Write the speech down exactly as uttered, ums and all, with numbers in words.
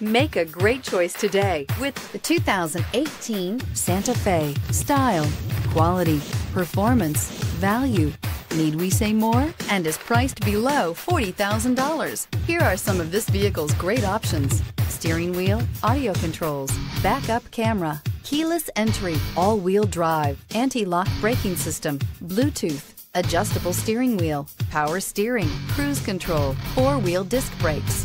Make a great choice today with the two thousand eighteen Santa Fe. Style, quality, performance, value. Need we say more? And is priced below forty thousand dollars. Here are some of this vehicle's great options: steering wheel audio controls, backup camera, keyless entry, all-wheel drive, anti-lock braking system, Bluetooth, adjustable steering wheel, power steering, cruise control, four-wheel disc brakes.